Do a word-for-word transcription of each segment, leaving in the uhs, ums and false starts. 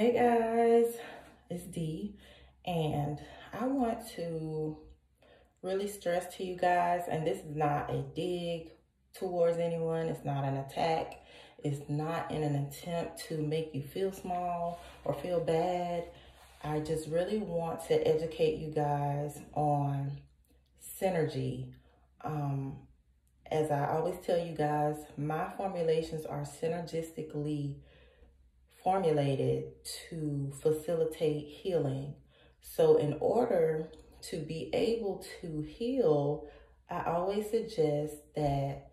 Hey guys, it's Dee, and I want to really stress to you guys, and this is not a dig towards anyone, it's not an attack, it's not in an attempt to make you feel small or feel bad. I just really want to educate you guys on synergy. Um, as I always tell you guys, my formulations are synergistically formulated to facilitate healing. So in order to be able to heal, I always suggest that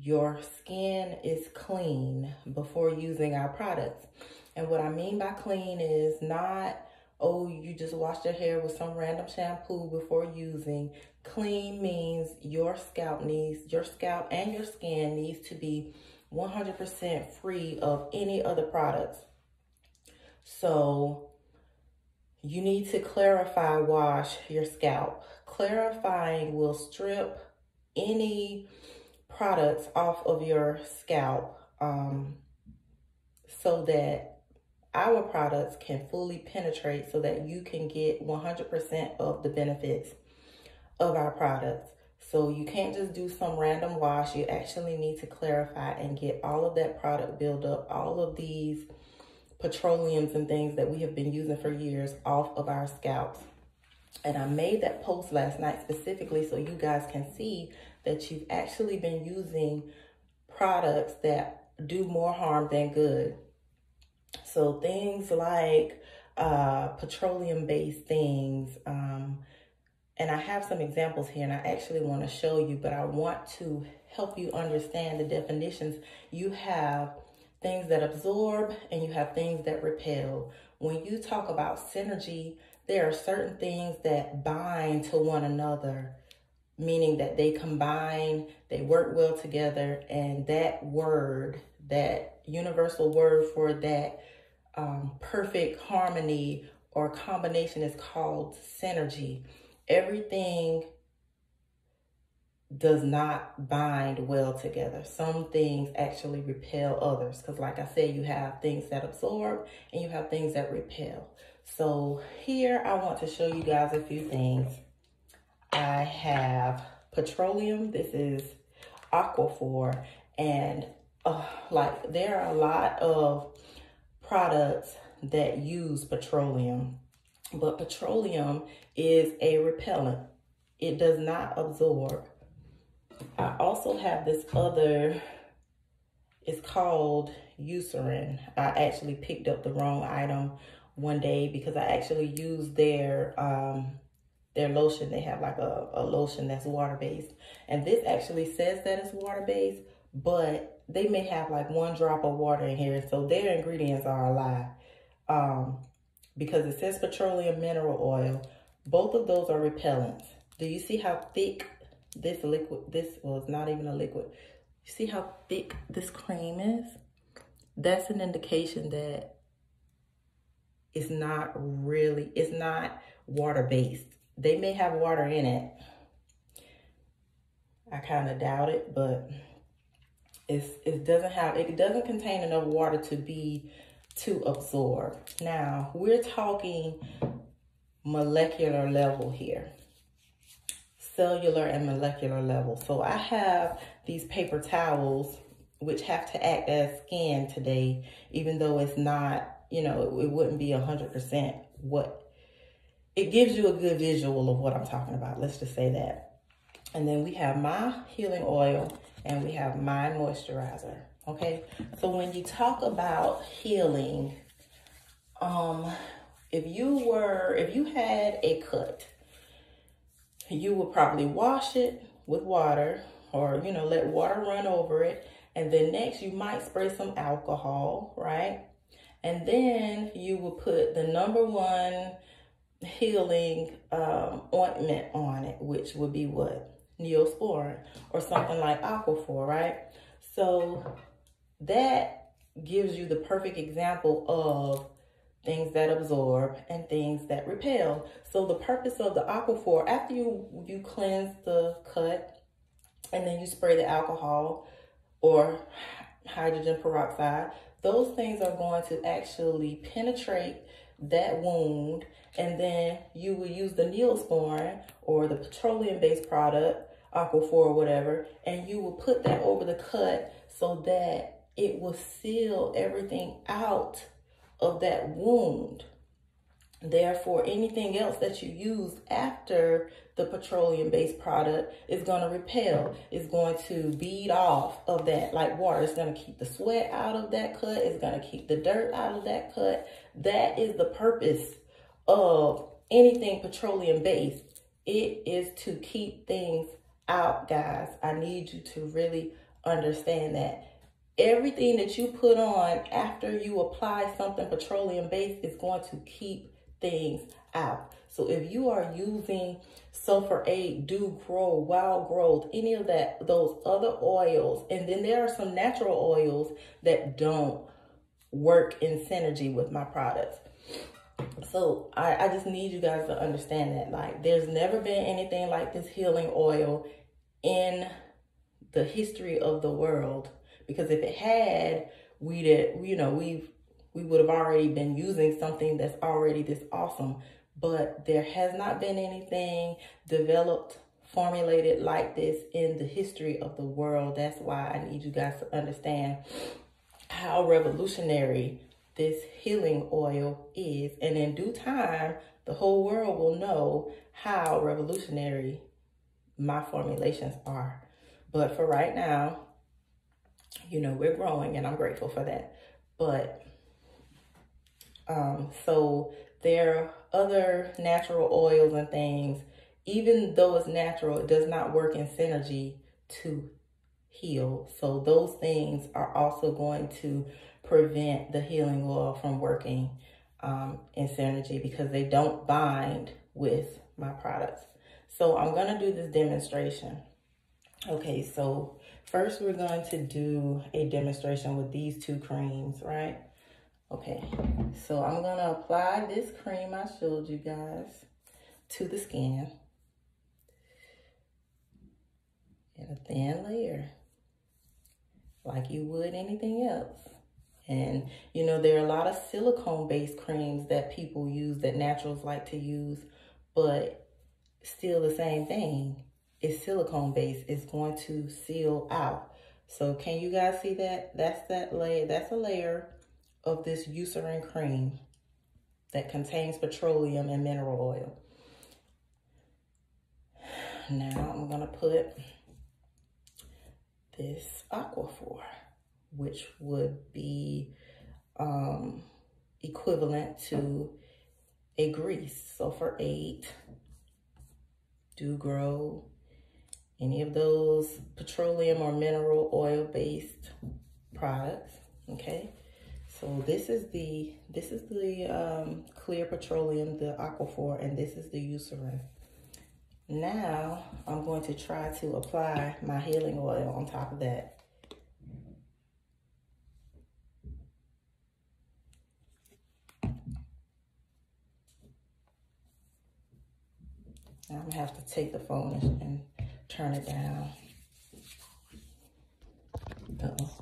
your skin is clean before using our products. And what I mean by clean is not, oh, you just wash your hair with some random shampoo before using. Clean means your scalp needs, your scalp and your skin needs to be one hundred percent free of any other products. So you need to clarify, wash your scalp. Clarifying will strip any products off of your scalp um, so that our products can fully penetrate so that you can get one hundred percent of the benefits of our products. So you can't just do some random wash. You actually need to clarify and get all of that product buildup, all of these petroleums and things that we have been using for years off of our scalps. And I made that post last night specifically so you guys can see that you've actually been using products that do more harm than good. So things like uh, petroleum-based things, um, and I have some examples here and I actually want to show you, but I want to help you understand the definitions. You have things that absorb and you have things that repel. When you talk about synergy, there are certain things that bind to one another, meaning that they combine, they work well together, and that word, that universal word for that um, perfect harmony or combination is called synergy. Everything does not bind well together. Some things actually repel others because, like I said, you have things that absorb and you have things that repel. So here I want to show you guys a few things. I have petroleum. This is Aquaphor, and uh, like there are a lot of products that use petroleum. But petroleum is a repellent. It does not absorb. I also have this other, it's called Eucerin. I actually picked up the wrong item one day because I actually used their um, their lotion. They have like a, a lotion that's water-based. And this actually says that it's water-based, but they may have like one drop of water in here. So their ingredients are a lie. Um, Because it says petroleum mineral oil. Both of those are repellents. Do you see how thick this liquid, this, well, it's not even a liquid. You see how thick this cream is? That's an indication that it's not really, it's not water-based. They may have water in it. I kind of doubt it, but it's, it doesn't have, it doesn't contain enough water to be to absorb. Now, we're talking molecular level here, cellular and molecular level. So I have these paper towels, which have to act as skin today, even though it's not, you know, it, it wouldn't be one hundred percent what, it gives you a good visual of what I'm talking about. Let's just say that. And then we have my healing oil and we have my moisturizer. Okay, so when you talk about healing, um, if you were, if you had a cut, you would probably wash it with water or, you know, let water run over it. And then next you might spray some alcohol, right? And then you would put the number one healing um, ointment on it, which would be what? Neosporin or something like Aquaphor, right? So that gives you the perfect example of things that absorb and things that repel. So the purpose of the Aquaphor, after you, you cleanse the cut and then you spray the alcohol or hydrogen peroxide, those things are going to actually penetrate that wound, and then you will use the Neosporin or the petroleum-based product, Aquaphor or whatever, and you will put that over the cut so that it will seal everything out of that wound. Therefore, anything else that you use after the petroleum-based product is going to repel. It's going to bead off of that like water. It's going to keep the sweat out of that cut. It's going to keep the dirt out of that cut. That is the purpose of anything petroleum-based. It is to keep things out, guys. I need you to really understand that. Everything that you put on after you apply something petroleum-based is going to keep things out. So if you are using Sulfur eight, Do Grow, Wild Growth, any of that, those other oils, and then there are some natural oils that don't work in synergy with my products. So I, I just need you guys to understand that. Like, there's never been anything like this healing oil in the history of the world, because if it had, we did, you know, we've we would have already been using something that's already this awesome. But there has not been anything developed, formulated like this in the history of the world. That's why I need you guys to understand how revolutionary this healing oil is. And in due time, the whole world will know how revolutionary my formulations are. But for right now, you know, we're growing and I'm grateful for that. But Um, so there are other natural oils and things, even though it's natural, it does not work in synergy to heal. So those things are also going to prevent the healing oil from working um, in synergy, because they don't bind with my products. So I'm going to do this demonstration. Okay, so first we're going to do a demonstration with these two creams, right? Okay, so I'm going to apply this cream I showed you guys to the skin in a thin layer, like you would anything else. And, you know, there are a lot of silicone-based creams that people use, that naturals like to use, but still the same thing. It's silicone-based. It's going to seal out. So can you guys see that? That's that layer. That's a layer of this Eucerin cream that contains petroleum and mineral oil. Now I'm gonna put this Aquaphor, which would be um, equivalent to a grease. Sulfur eight, Do Grow, any of those petroleum or mineral oil-based products, okay? So this is the this is the um, clear petroleum, the Aquaphor, and this is the Eucerin. Now I'm going to try to apply my healing oil on top of that. I'm gonna have to take the phone and turn it down. Uh-oh.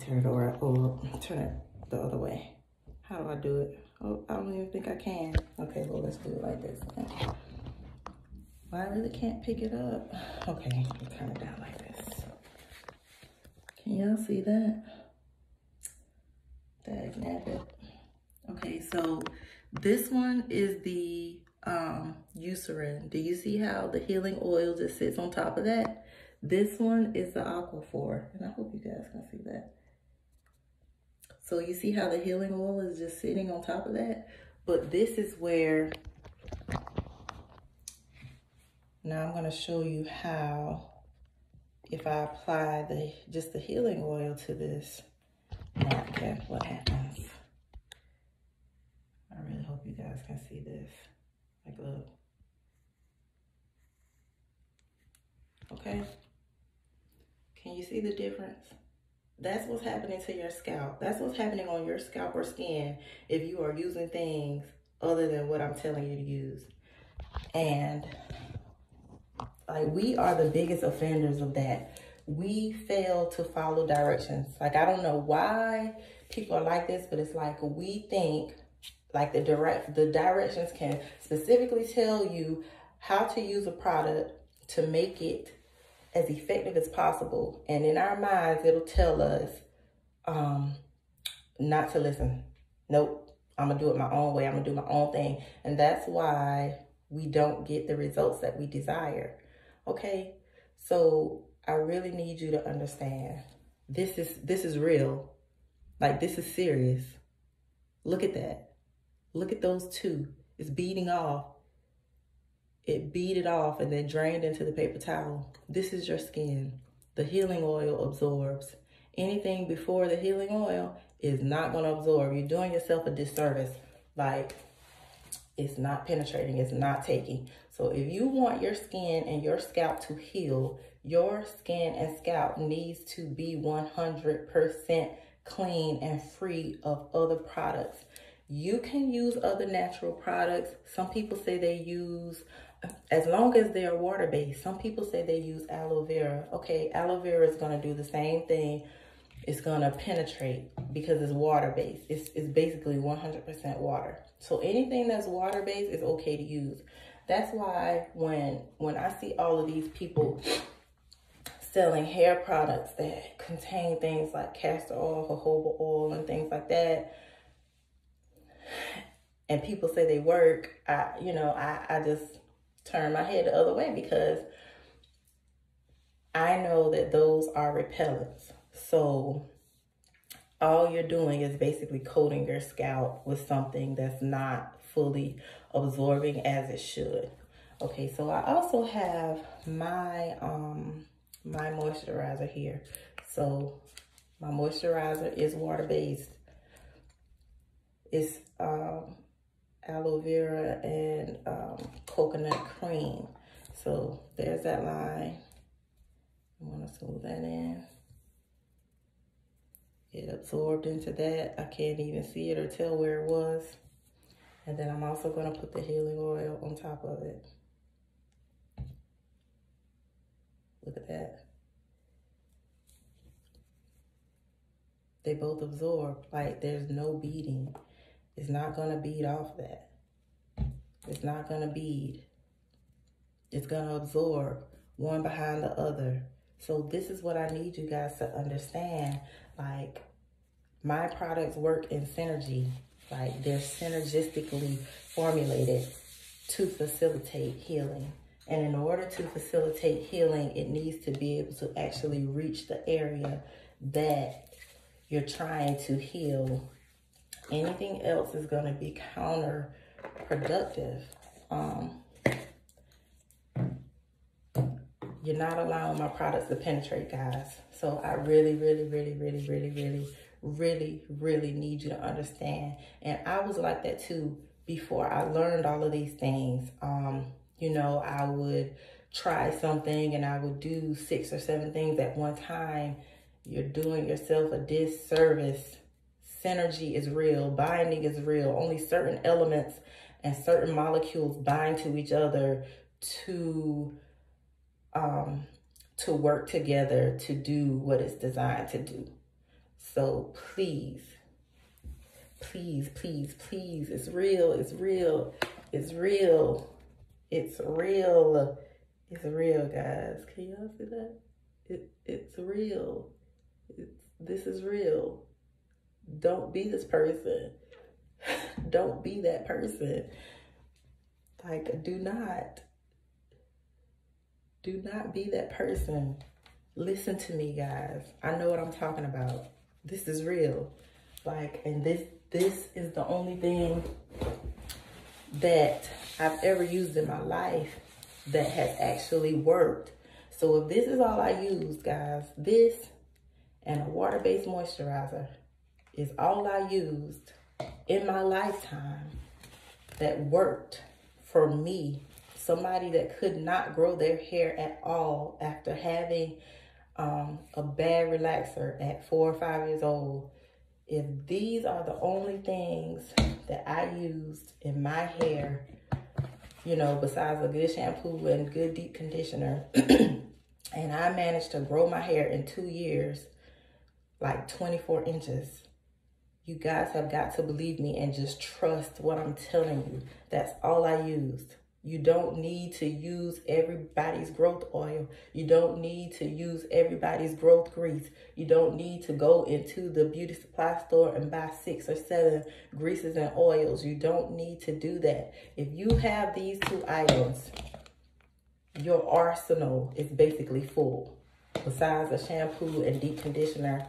Turn it over, or turn it the other way. How do I do it? Oh, I don't even think I can. Okay, well, let's do it like this. Well, I really can't pick it up. Okay, turn it down like this. Can y'all see that? That's not it. Okay, so this one is the um, Eucerin. Do you see how the healing oil just sits on top of that? This one is the Aquaphor, and I hope you guys can see that. So you see how the healing oil is just sitting on top of that? But this is where, now I'm gonna show you how, if I apply the just the healing oil to this napkin, what happens? I really hope you guys can see this. Like, look. Okay. Can you see the difference? That's what's happening to your scalp. That's what's happening on your scalp or skin if you are using things other than what I'm telling you to use. And like, we are the biggest offenders of that. we fail to follow directions. Like, I don't know why people are like this, but it's like we think like the direct the directions can specifically tell you how to use a product to make it as effective as possible. And in our minds, it'll tell us um, not to listen. Nope, I'm gonna do it my own way. I'm gonna do my own thing. And that's why we don't get the results that we desire. Okay, so I really need you to understand this is this is real. Like, this is serious. Look at that. Look at those two. It's beading off. It beaded off and then drained into the paper towel. This is your skin. The healing oil absorbs. Anything before the healing oil is not going to absorb. You're doing yourself a disservice. Like, it's not penetrating. It's not taking. So if you want your skin and your scalp to heal, your skin and scalp needs to be one hundred percent clean and free of other products. You can use other natural products. Some people say they use, as long as they're water-based, some people say they use aloe vera. Okay, aloe vera is going to do the same thing. It's going to penetrate because it's water-based. It's, it's basically one hundred percent water. So anything that's water-based is okay to use. That's why when, when I see all of these people selling hair products that contain things like castor oil, jojoba oil, and things like that, and people say they work, I, you know, I, I just turn my head the other way because I know that those are repellents. So all you're doing is basically coating your scalp with something that's not fully absorbing as it should. Okay, so I also have my, um, my moisturizer here. So my moisturizer is water-based. It's um, aloe vera and um, coconut cream. So there's that line. I'm gonna smooth that in. It absorbed into that. I can't even see it or tell where it was. And then I'm also gonna put the healing oil on top of it. Look at that. They both absorb, like there's no beading. It's not gonna bead off that. It's not gonna bead. It's gonna absorb one behind the other. So this is what I need you guys to understand. Like, my products work in synergy. Like, they're synergistically formulated to facilitate healing. And in order to facilitate healing, it needs to be able to actually reach the area that you're trying to heal. Anything else is going to be counterproductive. Um, you're not allowing my products to penetrate, guys. So I really, really, really, really, really, really, really, really need you to understand. And I was like that too before I learned all of these things. Um, you know, I would try something and I would do six or seven things at one time. You're doing yourself a disservice. Synergy is real. Binding is real. Only certain elements and certain molecules bind to each other to um, to work together to do what it's designed to do. So please, please, please, please, it's real, it's real, it's real, it's real, it's real, guys. Can y'all see that? It, it's real. It's, this is real. Don't be this person. Don't be that person. Like, do not. Do not be that person. Listen to me, guys. I know what I'm talking about. This is real. Like, and this, this is the only thing that I've ever used in my life that has actually worked. So if this is all I use, guys, this and a water-based moisturizer is all I used in my lifetime that worked for me. Somebody that could not grow their hair at all after having um, a bad relaxer at four or five years old. If these are the only things that I used in my hair, you know, besides a good shampoo and good deep conditioner, and I managed to grow my hair in two years, like twenty-four inches. You guys have got to believe me and just trust what I'm telling you. That's all I used. You don't need to use everybody's growth oil. You don't need to use everybody's growth grease. You don't need to go into the beauty supply store and buy six or seven greases and oils. You don't need to do that. If you have these two items, your arsenal is basically full. Besides a shampoo and deep conditioner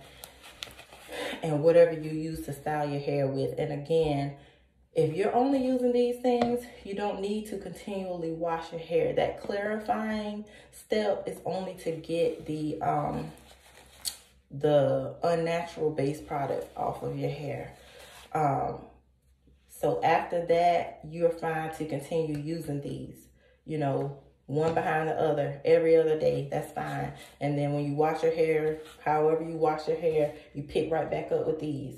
and whatever you use to style your hair with. And again, if you're only using these things, you don't need to continually wash your hair. That clarifying step is only to get the um, the unnatural base product off of your hair. Um, so after that, you're fine to continue using these, you know, one behind the other, every other day, that's fine. And then when you wash your hair, however you wash your hair, you pick right back up with these.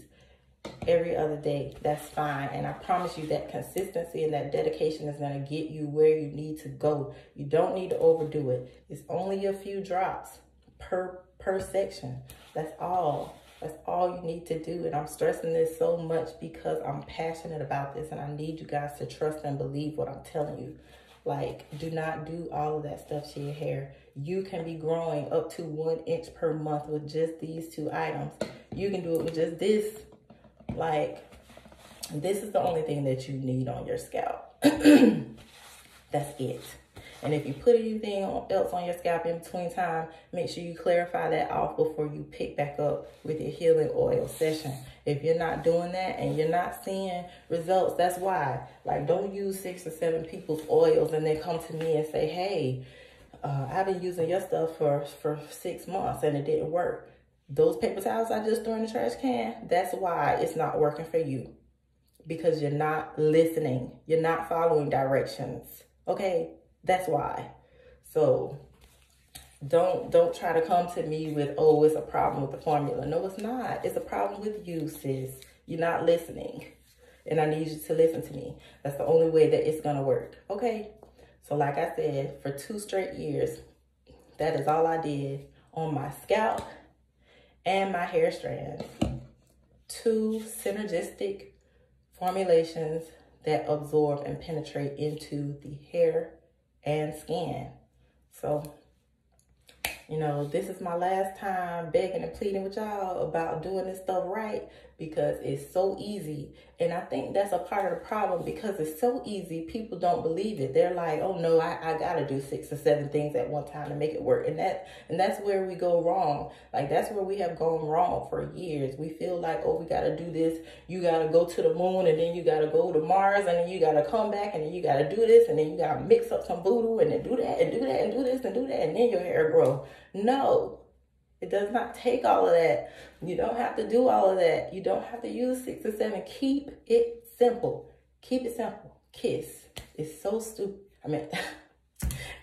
Every other day, that's fine. And I promise you that consistency and that dedication is going to get you where you need to go. You don't need to overdo it. It's only a few drops per per section. That's all. That's all you need to do. And I'm stressing this so much because I'm passionate about this and I need you guys to trust and believe what I'm telling you. Like, do not do all of that stuff to your hair. You can be growing up to one inch per month with just these two items. You can do it with just this. Like, this is the only thing that you need on your scalp. That's it. And if you put anything else on your scalp in between time, make sure you clarify that off before you pick back up with your healing oil session. If you're not doing that and you're not seeing results, that's why. Like, don't use six or seven people's oils and they come to me and say, hey, uh, I've been using your stuff for, for six months and it didn't work. Those paper towels I just threw in the trash can, that's why it's not working for you. Because you're not listening. You're not following directions. Okay? That's why. So don't don't try to come to me with, oh, it's a problem with the formula. No, it's not. It's a problem with you, sis. You're not listening. And I need you to listen to me. That's the only way that it's going to work. Okay? So like I said, for two straight years, that is all I did on my scalp and my hair strands. Two synergistic formulations that absorb and penetrate into the hair and skin. So, you know, this is my last time begging and pleading with y'all about doing this stuff right because it's so easy. And I think that's a part of the problem because it's so easy, people don't believe it. They're like, oh no, I, I gotta do six or seven things at one time to make it work. And that and that's where we go wrong. Like, that's where we have gone wrong for years. We feel like, oh, we gotta do this. You gotta go to the moon and then you gotta go to Mars and then you gotta come back and then you gotta do this and then you gotta mix up some voodoo and then do that and do that and do this and do that and then your hair grow. No, it does not take all of that. You don't have to do all of that. You don't have to use six or seven. Keep it simple. Keep it simple. Kiss. It's so stupid. I mean,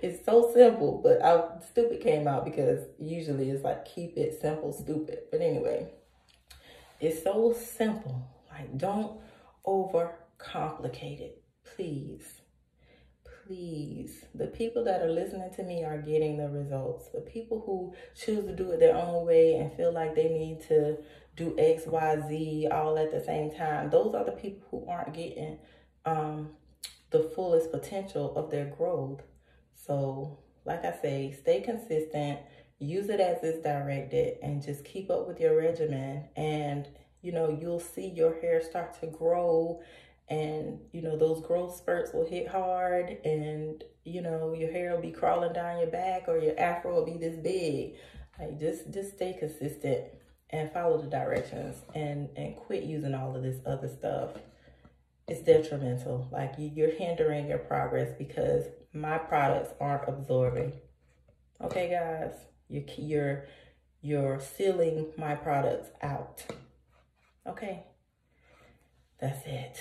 it's so simple, but I, stupid came out because usually it's like keep it simple, stupid. But anyway, it's so simple. Like, don't overcomplicate it, please. Please, the people that are listening to me are getting the results. The people who choose to do it their own way and feel like they need to do X, Y, Z all at the same time, those are the people who aren't getting um, the fullest potential of their growth. So, like I say, stay consistent, use it as it's directed, and just keep up with your regimen. And, you know, you'll see your hair start to grow. And, you know, those growth spurts will hit hard and, you know, your hair will be crawling down your back or your afro will be this big. Like, just just stay consistent and follow the directions and, and quit using all of this other stuff. It's detrimental. Like, you, you're hindering your progress because my products aren't absorbing. Okay, guys? You're, you're, you're sealing my products out. Okay? That's it.